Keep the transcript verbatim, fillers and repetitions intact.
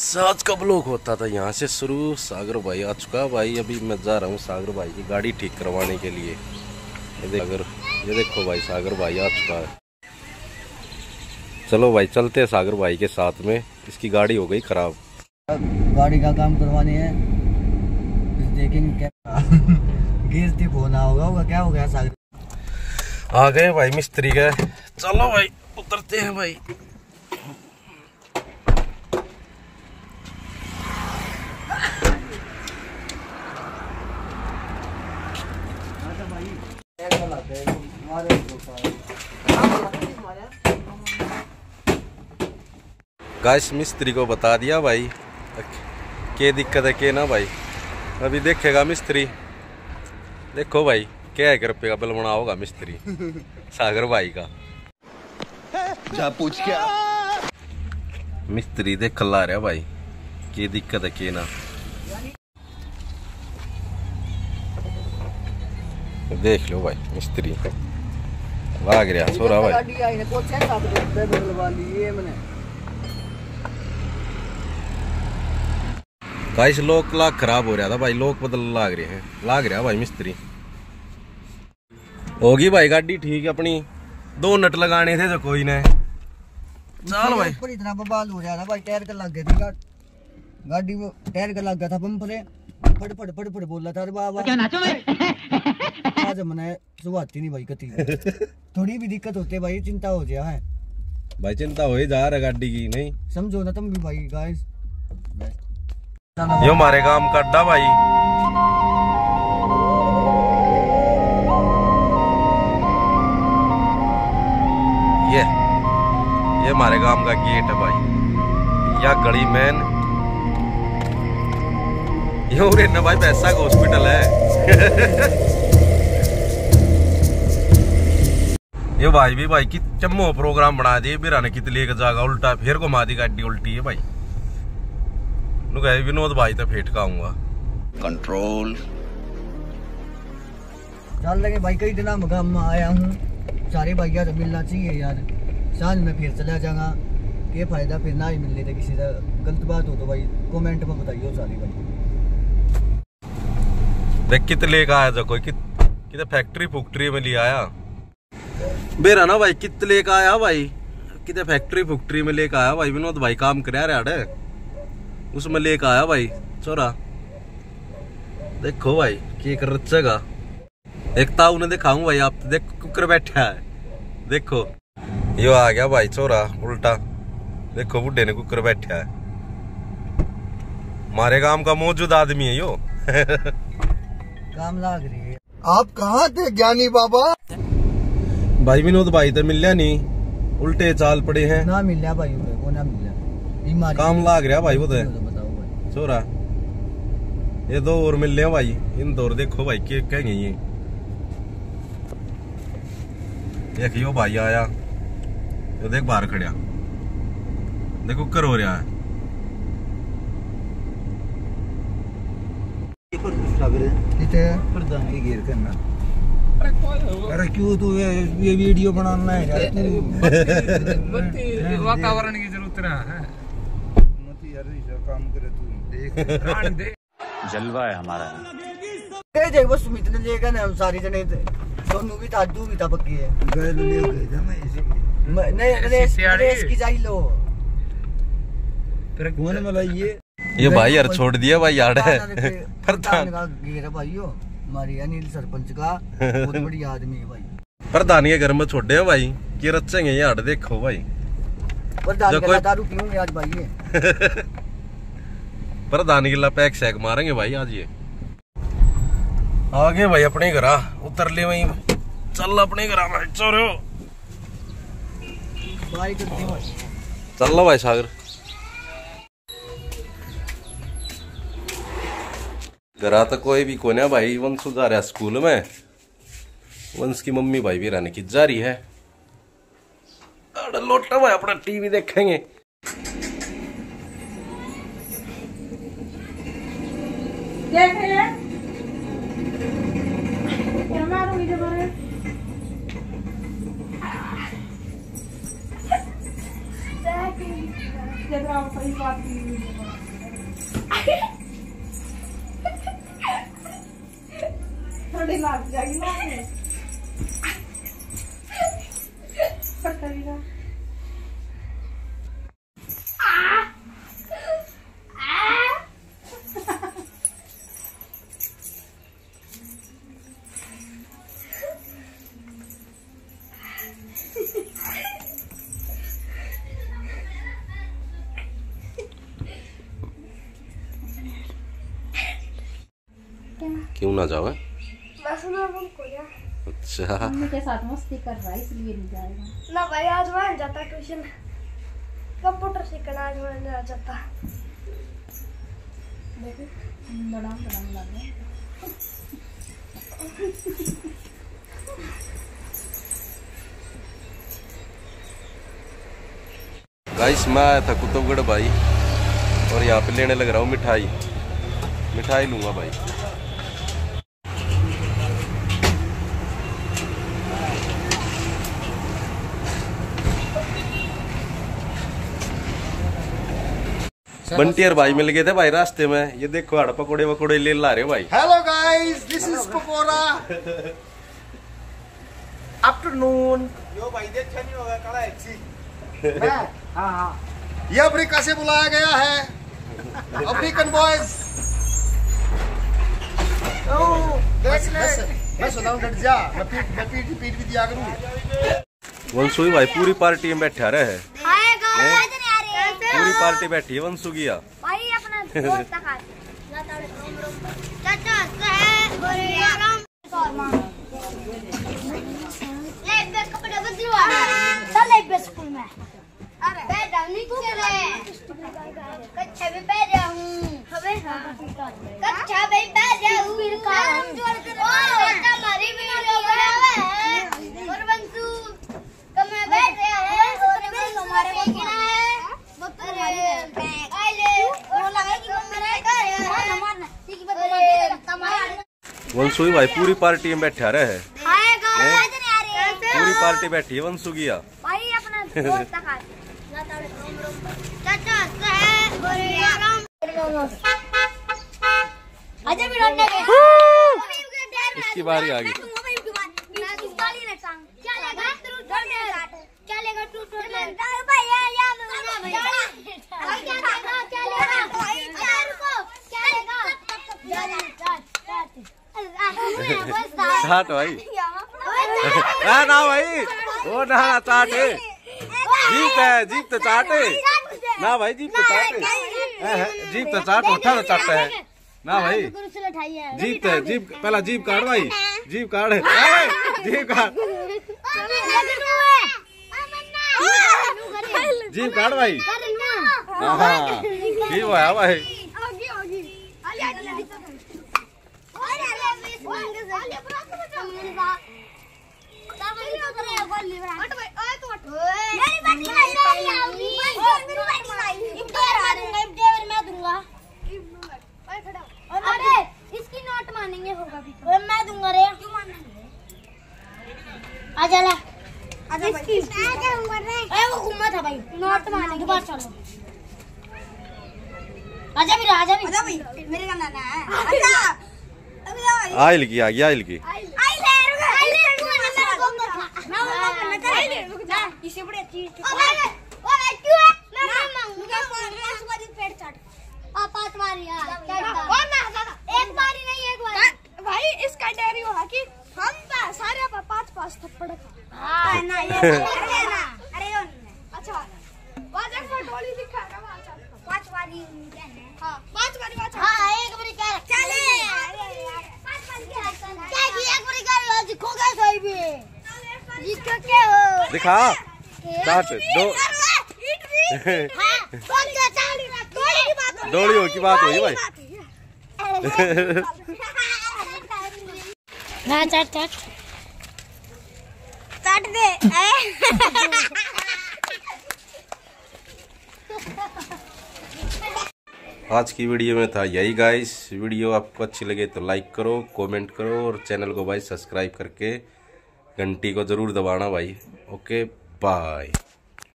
आज का ब्लॉग होता था यहाँ से शुरू। सागर भाई आ चुका भाई, अभी मैं जा रहा हूँ सागर भाई की गाड़ी ठीक करवाने के लिए। अगर ये देखो भाई, सागर भाई आ चुका है। चलो भाई चलते हैं सागर भाई के साथ में। इसकी गाड़ी हो गई खराब, गाड़ी का काम करवाने है। होगा क्या हो गया सागर। आ गए भाई मिस्त्री गए। चलो भाई उतरते हैं भाई। गाइस मिस्त्री को बता दिया भाई क्या दिक्कत है क्या ना भाई। अभी देखेगा मिस्त्री। देखो भाई क्या है, घर पे का बिल बना होगा मिस्त्री सागर भाई का। जा पूछ क्या मिस्त्री देख ला रहा भाई क्या दिक्कत है क्या ना। देख लो भाई मिस्त्री भाग रहा सोरा भाई। गाइस लोक लाग खराब हो रहा था भाई, लोक बदल लाग रहे हैं लाग रहा भाई मिस्त्री। होगी भाई गाड़ी ठीक है अपनी, दो नट लगाने थे जो कोई ने। चल भाई पर इतना बवाल हो रहा था भाई, टायर का लग गया था गाड़ी में, टायर का लग गया था पंप पे। फड़ फड़ फड़ फड़ बोल रहा था अरे बाबा क्या नाचो मैं। आज मनाए सुबह आती नहीं भाई कती थोड़ी भी दिक्कत होती है भाई। चिंता हो गया है भाई, चिंता हो ही जा रहा गाड़ी की। नहीं समझो ना तुम भी भाई। गाइस यो हमारे काम का अड्डा भाई। ये ये हमारे काम का गेट है भाई, या गली मैन यो रे ना भाई पैसा का हॉस्पिटल है ये भाई भी भाई की चम्मो प्रोग्राम बना दिए बिरा ने कितने लेकर जागा उल्टा फिर घुमा दी गाड़ी उल्टी है भाई। विनोद भाई तो फेटका आऊंगा कंट्रोल चल लगे भाई। कई दिन हम आया हूँ सारे भाई यार मिलना चाहिए यार। शाम में फिर चला जाऊंगा, ये फायदा फिर ना ही मिलने थे किसी से। गलत बात हो तो भाई कमेंट में बताइयो सारे भाई। देख कित लेकर आया था कोई कित फैक्ट्री फुक्ट्री में ले आया बेरा ना भाई। कित लेकर आया भाई कितने फैक्ट्री फुक्ट्री में लेकर आया भाई। विनोद भाई काम कर रहा है उसमें लेकर आया भाई छोरा। देखो भाई क्या कर रचेगा। एक ताऊ ने दिखाऊं भाई आप तो देख कुकर बैठा है। देखो यो आ गया भाई छोरा उल्टा। देखो बुढ़े ने कुकर बैठा है, हमारे काम का मौजूद आदमी है यो काम लाग रही है। आप कहाँ थे ज्ञानी बाबा। भाई विनोद भाई तो मिलया नहीं, उल्टे चाल पड़े हैं ना मिलया भाई। वो ना मिलया काम लाग रहा भाई। वो तो छोरा ये दो और मिल लिया भाई। इन दो देखो भाई क्या कहेंगे ये। देखियो भाई आया तो देख बाहर खड़ा, देखो कर हो रहा है। अरे क्यों तू ये ये वीडियो बनाना है यार। तू बत्ती वातावरण की जरूरत रहा है मती यार। ये काम करे तू देख प्राण दे जलवा है हमारा। दे दे वो सुमित ने लेकर ना हम सारी जने दोनों भी दादू भी था पक्की है। गए ले गए जमा इसी नहीं रेस रेस की जाई लो पर कौन वाला ये ये भाई यार छोड़ दिया भाई यार है प्रधान का घेरा भाईयो। हमारे अनिल सरपंच का बहुत बढ़िया आदमी है भाई। प्रधान के घर में छोड़े हैं भाई कि रचेंगे यार। देखो भाई प्रधान के दारू पीऊंगे आज भाई ये प्रधान के ला पैक शैक मारेंगे भाई आज ये। आगे भाई अपने घर उतर ले वहीं चल अपने घर भाई चोरो भाई चल लो भाई सागर। घरा तो कोई भी कोने भाई। वंश जा रहा है स्कूल में, वंश की मम्मी भाई भी रहने की जा रही है। लोटा भाई अपना टीवी देखेंगे। देख ठंडी लग जाएगी ना पकड़ेगा। क्यों ना जाओ अच्छा मम्मी के साथ मस्ती कर रहा है इसलिए नहीं जाएगा ना भाई। आज वहाँ जाता ट्यूशन कंप्यूटर सीखना, आज वहाँ जाता देखो बड़ा बड़ा लग रहा है। गाइस मैं आया था कुतुबगढ़ भाई और यहाँ पे लेने लग रहा हूँ मिठाई, मिठाई लूँगा भाई। बंटियर भाई मिल गए थे भाई रास्ते में, ये देखो हड़ पकोड़े वकोड़े ले ला रहे भाई। Hello guys this is pakora afternoon. Yo भाई देख नहीं होगा काला एक्सी मैं हां हां ये अफ्रीका से बुलाया गया है अफ्रीकन बॉयज। ओ देख ले मैं सुनाऊं डट जा मैं पीट मैं पीट पीट भी दिया करूं। वंशुई भाई पूरी पार्टी में बैठा रहे है, हाय गाइस पूरी पार्टी बैठी है वंशु की। भाई अपना वंशु भाई पूरी पार्टी में बैठा रहे है, पूरी पार्टी बैठी है वंशु की। भाई अपना इसकी बारी आ गई। चाट भाई ना ना भाई वो ना चाट है जीप है, जीप तो चाट है ना भाई, जीप तो चाट है, जीप तो चाट उठा तो चाट है ना भाई, जीप है जीप पहला जीप काट भाई, जीप काट जीप काट जीप काट भाई। हाँ ठीक है भाई आयल की आ गया, आयल की दिखा चाट दो डोलियों की बात हुई भाई। ना चाट चाट चाट दे आज की वीडियो में था यही गाइस। वीडियो आपको अच्छी लगे तो लाइक करो, कमेंट करो और चैनल को भाई सब्सक्राइब करके घंटी को जरूर दबाना भाई। Okay bye.